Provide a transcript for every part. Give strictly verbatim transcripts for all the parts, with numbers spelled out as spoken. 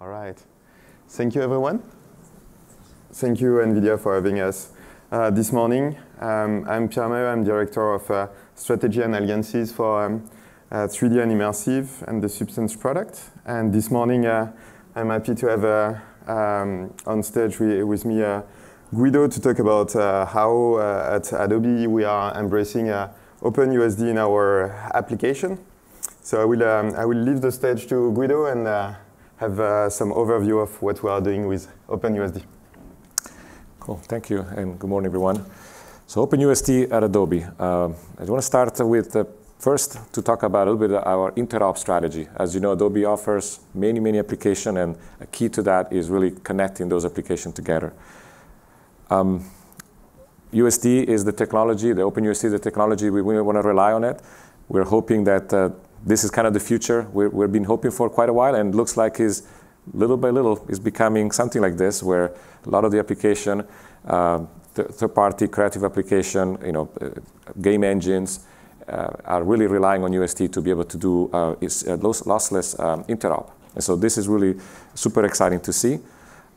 All right. Thank you, everyone. Thank you, NVIDIA, for having us uh, this morning. Um, I'm Pierre Meu. I'm Director of uh, Strategy and Alliances for um, uh, three D and Immersive and the Substance product. And this morning, uh, I'm happy to have uh, um, on stage with me uh, Guido to talk about uh, how uh, at Adobe we are embracing uh, OpenUSD in our application. So I will, um, I will leave the stage to Guido and uh, have uh, some overview of what we are doing with OpenUSD. Cool, thank you, and good morning, everyone. So OpenUSD at Adobe. Uh, I want to start with uh, first to talk about a little bit our interop strategy. As you know, Adobe offers many, many applications, and a key to that is really connecting those applications together. Um, U S D is the technology, the OpenUSD is the technology, we, we want to rely on it. We're hoping that uh, this is kind of the future we're, we've been hoping for quite a while, and looks like is little by little is becoming something like this, where a lot of the application, uh, th third-party creative application, you know, uh, game engines uh, are really relying on U S D to be able to do uh, is, uh, loss lossless um, interop. And so this is really super exciting to see.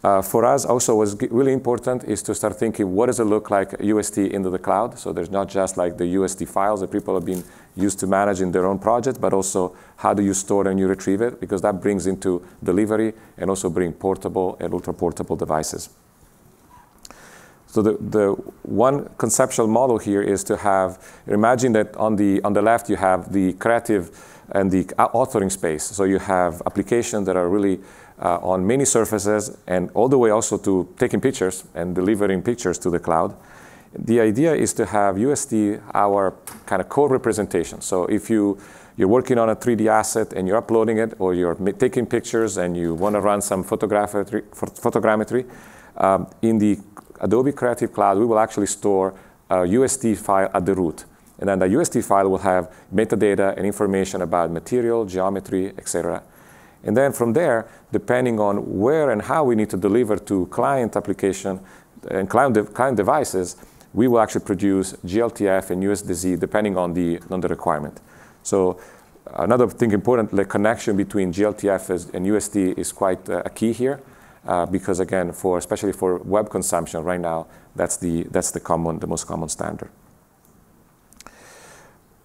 Uh, for us, also, what's really important is to start thinking, what does it look like U S D into the cloud? So there's not just like the U S D files that people have been used to managing their own project, but also how do you store and you retrieve it? Because that brings into delivery and also bring portable and ultra-portable devices. So the, the one conceptual model here is to have, imagine that on the, on the left you have the creative and the authoring space. So you have applications that are really Uh, on many surfaces, and all the way also to taking pictures and delivering pictures to the cloud. The idea is to have U S D our kind of core representation. So if you, you're working on a three D asset and you're uploading it, or you're taking pictures and you want to run some photogrammetry, photogrammetry um, in the Adobe Creative Cloud, we will actually store a U S D file at the root. And then the U S D file will have metadata and information about material, geometry, et cetera. And then from there, depending on where and how we need to deliver to client application and client, de client devices, we will actually produce G L T F and U S D Z depending on the, on the requirement. So another thing important, the connection between G L T F and U S D is quite uh, a key here, uh, because again, for, especially for web consumption right now, that's the, that's the, common, the most common standard.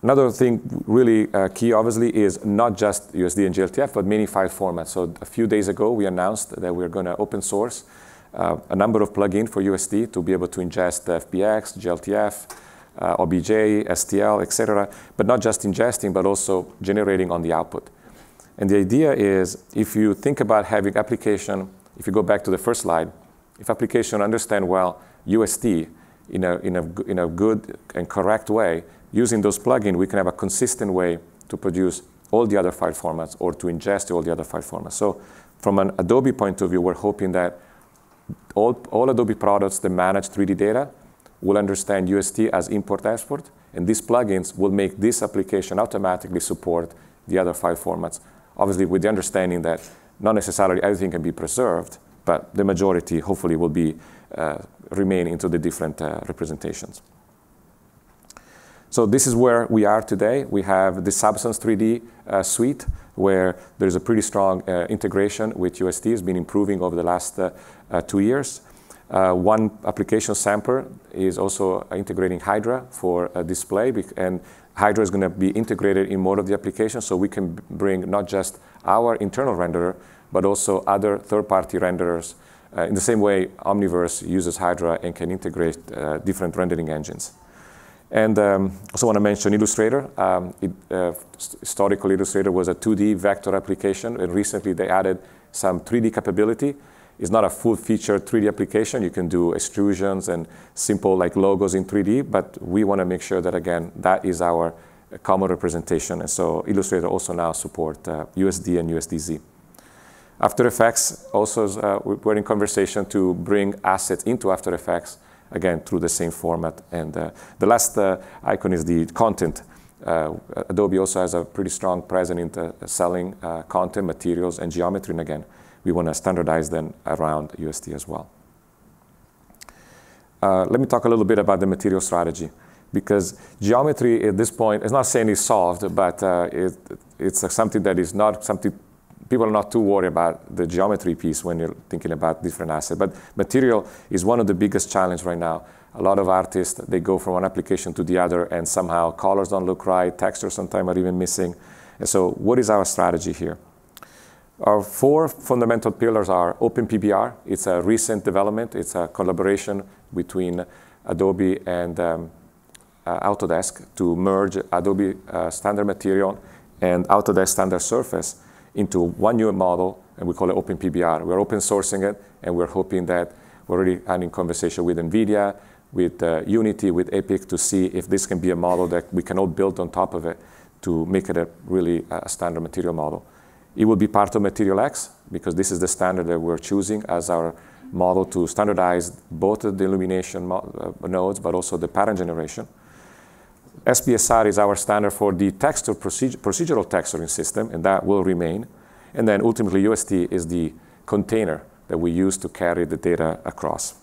Another thing really uh, key, obviously, is not just U S D and G L T F, but many file formats. So a few days ago, we announced that we're going to open source uh, a number of plugins for U S D to be able to ingest F B X, G L T F, uh, O B J, S T L, et cetera. But not just ingesting, but also generating on the output. And the idea is, if you think about having application, if you go back to the first slide, if application understand well U S D in a, in a, in a good and correct way, using those plugins, we can have a consistent way to produce all the other file formats or to ingest all the other file formats. So from an Adobe point of view, we're hoping that all, all Adobe products that manage three D data will understand U S D as import-export, and these plugins will make this application automatically support the other file formats, obviously with the understanding that not necessarily everything can be preserved, but the majority hopefully will be, uh, remain into the different uh, representations. So this is where we are today. We have the Substance three D uh, suite, where there's a pretty strong uh, integration with U S D. It's been improving over the last uh, uh, two years. Uh, one application, Sampler, is also integrating Hydra for uh, display, and Hydra is going to be integrated in more of the application, so we can bring not just our internal renderer, but also other third-party renderers. Uh, in the same way, Omniverse uses Hydra and can integrate uh, different rendering engines. And I um, also want to mention Illustrator. Um, it, uh, historically, Illustrator was a two D vector application, and recently they added some three D capability. It's not a full-featured three D application. You can do extrusions and simple like logos in three D, but we want to make sure that, again, that is our common representation. And so Illustrator also now supports uh, U S D and U S D Z. After Effects also, is, uh, we're in conversation to bring assets into After Effects, again, through the same format. And uh, the last uh, icon is the content. Uh, Adobe also has a pretty strong presence in selling uh, content, materials, and geometry. And again, we want to standardize them around U S D as well. Uh, let me talk a little bit about the material strategy, because geometry at this point, it's not saying it's solved, but uh, it, it's something that is not something people are not too worried about the geometry piece when you're thinking about different assets. But material is one of the biggest challenges right now. A lot of artists, they go from one application to the other, and somehow colors don't look right, textures sometimes are even missing. And so what is our strategy here? Our four fundamental pillars are OpenPBR. It's a recent development. It's a collaboration between Adobe and um, uh, Autodesk to merge Adobe uh, standard material and Autodesk standard surface into one new model, and we call it OpenPBR. We're open sourcing it, and we're hoping that we're already having conversation with NVIDIA, with uh, Unity, with Epic to see if this can be a model that we can all build on top of it to make it a really a standard material model. It will be part of MaterialX because this is the standard that we're choosing as our model to standardize both the illumination uh, nodes but also the pattern generation. S B S R is our standard for the texture procedure, procedural texturing system, and that will remain. And then ultimately U S D is the container that we use to carry the data across.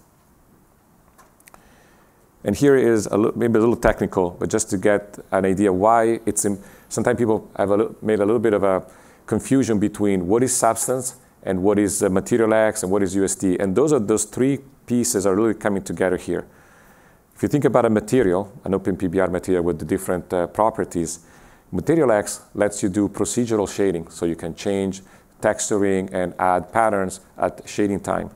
And here is a little, maybe a little technical, but just to get an idea why it's in, sometimes people have a, made a little bit of a confusion between what is Substance and what is uh, MaterialX and what is U S D. And those are those three pieces are really coming together here. If you think about a material, an OpenPBR material with the different uh, properties, MaterialX lets you do procedural shading, so you can change texturing and add patterns at shading time.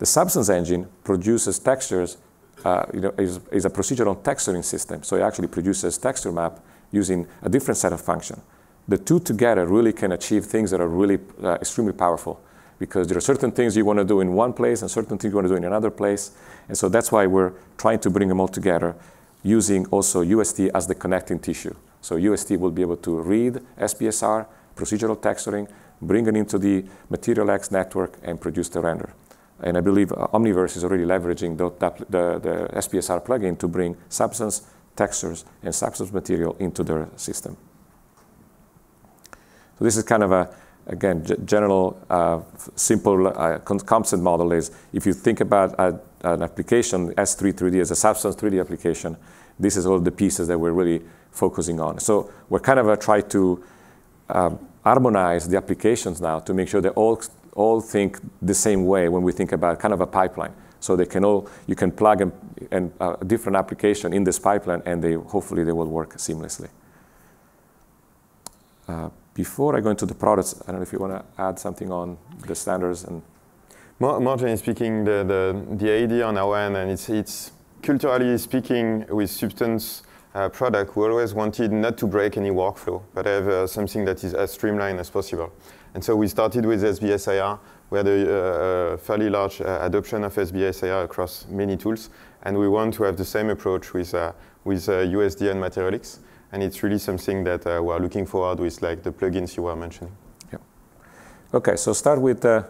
The Substance engine produces textures, uh, you know, is, is a procedural texturing system, so it actually produces texture map using a different set of functions. The two together really can achieve things that are really uh, extremely powerful, because there are certain things you want to do in one place and certain things you want to do in another place. And so that's why we're trying to bring them all together using also U S D as the connecting tissue. So U S D will be able to read S B S R, procedural texturing, bring it into the MaterialX network, and produce the render. And I believe uh, Omniverse is already leveraging the, the, the S B S R plugin to bring Substance textures and Substance material into their system. So this is kind of a, again, general, uh, simple uh, concept model is, if you think about a, an application, S three three D as a Substance three D application, this is all the pieces that we're really focusing on. So we're kind of a try to uh, harmonize the applications now to make sure they all, all think the same way when we think about kind of a pipeline. So they can all, you can plug in, in a different application in this pipeline, and they hopefully they will work seamlessly. Uh, Before I go into the products, I don't know if you want to add something on the standards. And more generally speaking, the, the, the idea on our end, and it's, it's culturally speaking with Substance uh, product, we always wanted not to break any workflow, but have uh, something that is as streamlined as possible. And so we started with S B S A R. We had a, a fairly large uh, adoption of S B S A R across many tools, and we want to have the same approach with, uh, with uh, U S D and MaterialX. And it's really something that uh, we're looking forward with, like the plugins you were mentioning. Yeah. Okay, so start with uh,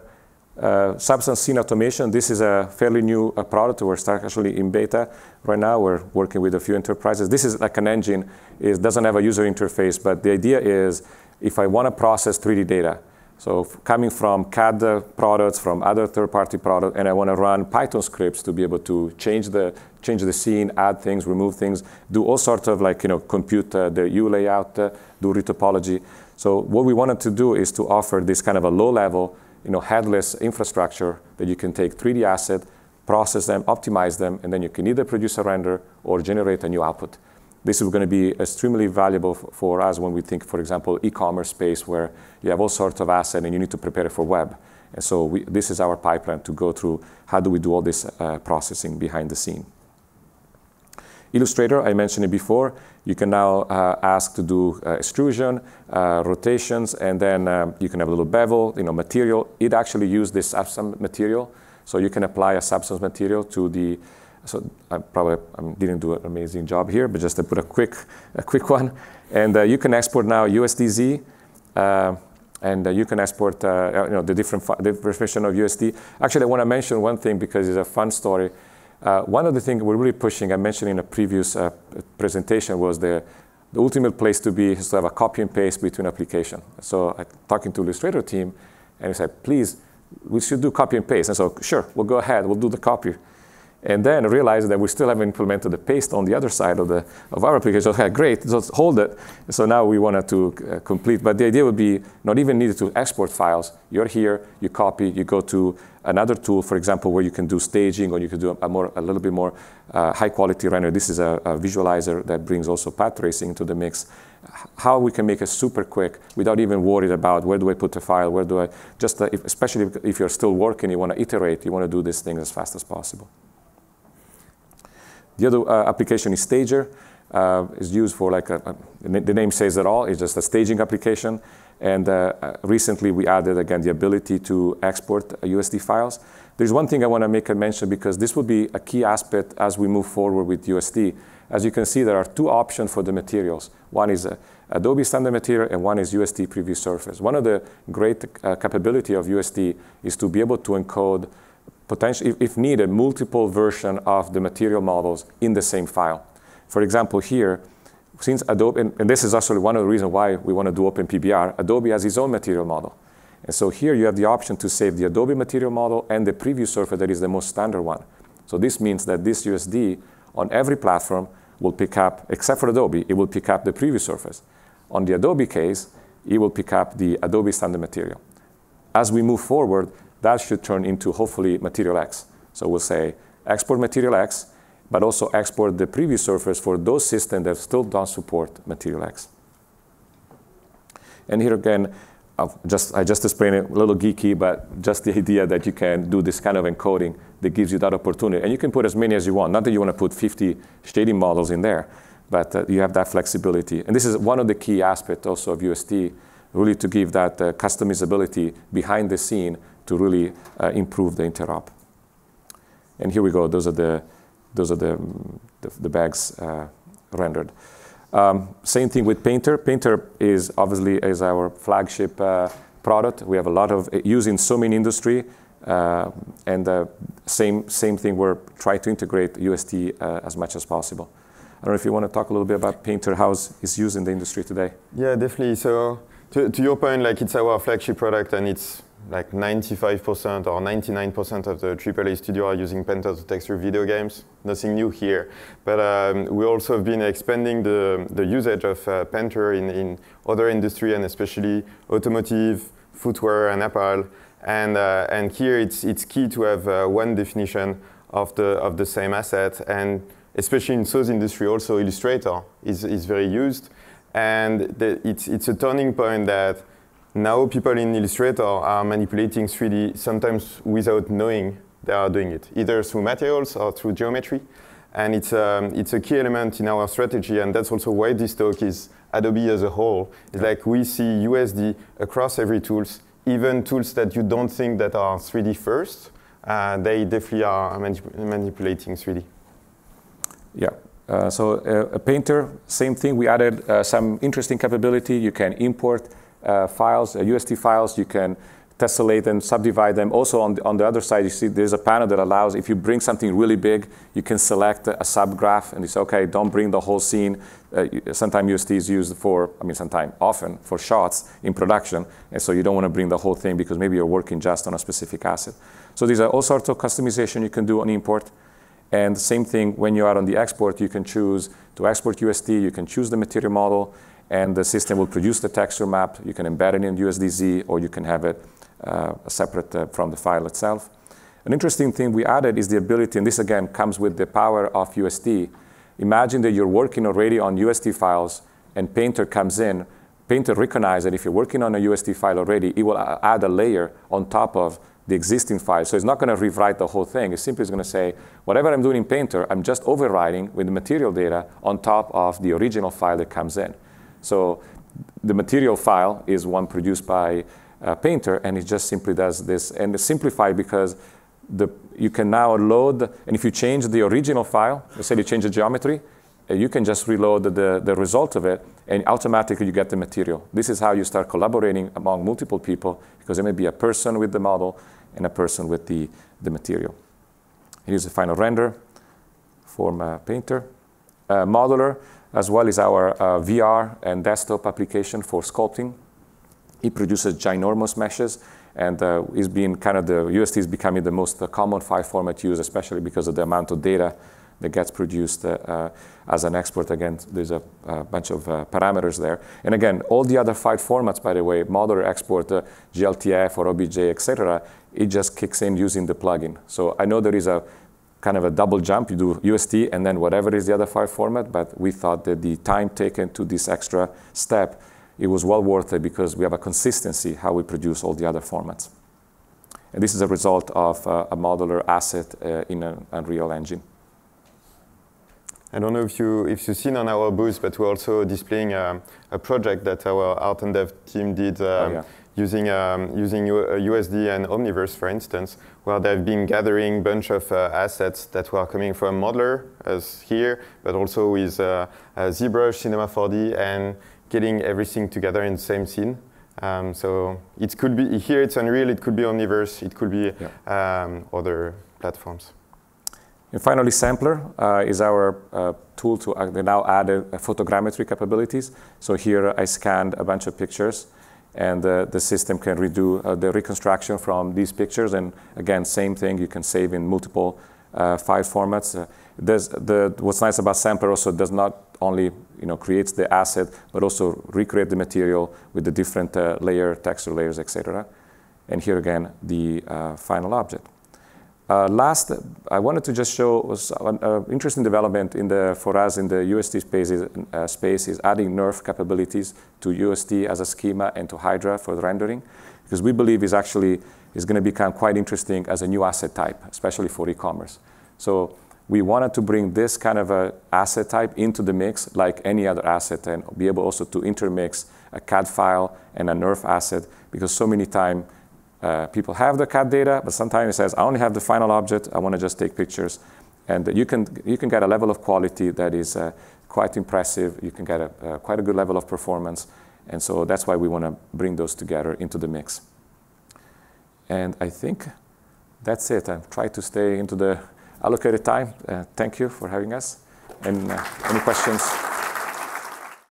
uh, Substance Scene Automation. This is a fairly new uh, product. We're start actually in beta right now. We're working with a few enterprises. This is like an engine. It doesn't have a user interface, but the idea is if I want to process three D data, so coming from C A D products, from other third-party products, and I want to run Python scripts to be able to change the change the scene, add things, remove things, do all sorts of like you know compute uh, the U layout, uh, do retopology. So what we wanted to do is to offer this kind of a low-level, you know, headless infrastructure that you can take three D asset, process them, optimize them, and then you can either produce a render or generate a new output. This is going to be extremely valuable for us when we think, for example, e-commerce space where you have all sorts of assets and you need to prepare it for web. And so we, this is our pipeline to go through how do we do all this uh, processing behind the scene. Illustrator, I mentioned it before. You can now uh, ask to do uh, extrusion, uh, rotations, and then um, you can have a little bevel, you know, material. It actually uses this substance material. So you can apply a substance material to the So I probably um, didn't do an amazing job here, but just to put a quick, a quick one. And uh, you can export now U S D Z, uh, and uh, you can export uh, you know, the different the version of U S D. Actually, I want to mention one thing because it's a fun story. Uh, one of the things we're really pushing, I mentioned in a previous uh, presentation, was the, the ultimate place to be is to have a copy and paste between applications. So I'm talking to Illustrator team, and he said, please, we should do copy and paste. And so, sure, we'll go ahead, we'll do the copy. and then realize that we still haven't implemented the paste on the other side of, the, of our application. So, okay, great, let's hold it. So now we wanted to uh, complete, but the idea would be not even needed to export files. You're here, you copy, you go to another tool, for example, where you can do staging, or you can do a, more, a little bit more uh, high quality render. This is a, a visualizer that brings also path tracing into the mix. How we can make it super quick without even worried about where do I put the file, where do I, just uh, if, especially if you're still working, you wanna iterate, you wanna do this thing as fast as possible. The other uh, application is Stager. Uh, it's used for like, a, a, the name says it all, it's just a staging application. And uh, recently we added, again, the ability to export U S D files. There's one thing I wanna make a mention, because this will be a key aspect as we move forward with U S D. As you can see, there are two options for the materials. One is uh, Adobe standard material, and one is U S D preview surface. One of the great uh, capability of U S D is to be able to encode potentially, if needed, multiple versions of the material models in the same file. For example, here, since Adobe, and, and this is actually one of the reasons why we want to do OpenPBR, Adobe has its own material model. And so here you have the option to save the Adobe material model and the preview surface that is the most standard one. So this means that this U S D on every platform will pick up, except for Adobe, it will pick up the preview surface. On the Adobe case, it will pick up the Adobe standard material. As we move forward, that should turn into, hopefully, MaterialX. So we'll say export MaterialX, but also export the preview surface for those systems that still don't support MaterialX. And here again, I've just, I just explained it, a little geeky, but just the idea that you can do this kind of encoding that gives you that opportunity. And you can put as many as you want. Not that you want to put fifty shading models in there, but uh, you have that flexibility. And this is one of the key aspects also of U S D, really to give that uh, customizability behind the scene to really uh, improve the interop. And here we go, those are the, those are the, the, the bags uh, rendered. Um, same thing with Painter. Painter is obviously is our flagship uh, product. We have a lot of use in so many industry, uh, and uh, same, same thing, we're trying to integrate U S D uh, as much as possible. I don't know if you want to talk a little bit about Painter, how it's used in the industry today. Yeah, definitely. So to, to your point, like it's our flagship product, and it's like ninety-five percent or ninety-nine percent of the triple A studio are using Painter to texture video games. Nothing new here. But um, we also have been expanding the, the usage of uh, Painter in, in other industry, and especially automotive, footwear, and apparel. And, uh, and here it's, it's key to have uh, one definition of the, of the same asset. And especially in those industry, also Illustrator is, is very used. And the, it's, it's a turning point that now people in Illustrator are manipulating three D sometimes without knowing they are doing it, either through materials or through geometry. And it's, um, it's a key element in our strategy, and that's also why this talk is Adobe as a whole. It's yeah. Like we see U S D across every tools, even tools that you don't think that are three D first, uh, they definitely are manip manipulating three D. Yeah. Uh, so uh, a Painter, same thing. We added uh, some interesting capability. You can import Uh, files, uh, U S D files, you can tessellate them, subdivide them. Also on the, on the other side, you see there's a panel that allows, if you bring something really big, you can select a, a subgraph, and you say, okay, don't bring the whole scene. Uh, sometimes U S D is used for, I mean, sometimes, often, for shots in production, and so you don't want to bring the whole thing because maybe you're working just on a specific asset. So these are all sorts of customization you can do on import. And same thing, when you are on the export, you can choose to export U S D, you can choose the material model, and the system will produce the texture map. You can embed it in U S D Z, or you can have it uh, separate uh, from the file itself. An interesting thing we added is the ability, and this again comes with the power of U S D. Imagine that you're working already on U S D files and Painter comes in. Painter recognizes that if you're working on a U S D file already, it will add a layer on top of the existing file. So it's not going to rewrite the whole thing. It simply is going to say, whatever I'm doing in Painter, I'm just overriding with the material data on top of the original file that comes in. So the material file is one produced by uh, Painter, and it just simply does this. And it's simplified because the, you can now load, and if you change the original file, let's say you change the geometry, uh, you can just reload the, the result of it, and automatically you get the material. This is how you start collaborating among multiple people, because there may be a person with the model and a person with the, the material. Here's the final render from uh, Painter. Uh, Modeler, as well as our uh, V R and desktop application for sculpting. It produces ginormous meshes, and uh, it's been kind of the U S D is becoming the most uh, common file format used, especially because of the amount of data that gets produced uh, uh, as an export. Again, there's a, a bunch of uh, parameters there. And again, all the other file formats, by the way, Modeler export, uh, G L T F or O B J, et cetera, it just kicks in using the plugin. So I know there is a kind of a double jump. You do U S D and then whatever is the other file format, but we thought that the time taken to this extra step, it was well worth it because we have a consistency how we produce all the other formats. And this is a result of uh, a Modeler asset uh, in an Unreal Engine. I don't know if, you, if you've seen on our booth, but we're also displaying um, a project that our art and dev team did um, oh, yeah. using, um, using U S D and Omniverse, for instance, where they've been gathering a bunch of uh, assets that were coming from Modeler, as here, but also with uh, uh, ZBrush, Cinema four D, and getting everything together in the same scene. Um, so it could be, here it's Unreal, it could be Omniverse, it could be yeah. um, other platforms. And finally, Sampler uh, is our uh, tool to uh, they now add uh, photogrammetry capabilities. So here I scanned a bunch of pictures, and uh, the system can redo uh, the reconstruction from these pictures. And again, same thing, you can save in multiple uh, file formats. Uh, the, what's nice about Sampler also does not only you know, creates the asset, but also recreate the material with the different uh, layer, texture layers, et cetera. And here again, the uh, final object. Uh, last, I wanted to just show was an uh, interesting development in the, for us in the U S D space is, uh, space is adding NeRF capabilities to U S D as a schema and to Hydra for the rendering, because we believe is actually is going to become quite interesting as a new asset type, especially for e-commerce. So we wanted to bring this kind of a asset type into the mix like any other asset and be able also to intermix a C A D file and a NeRF asset, because so many times Uh, people have the C A D data, but sometimes it says, I only have the final object, I want to just take pictures. And you can, you can get a level of quality that is uh, quite impressive. You can get a, uh, quite a good level of performance. And so that's why we want to bring those together into the mix. And I think that's it. I've tried to stay into the allocated time. Uh, thank you for having us. And uh, any questions?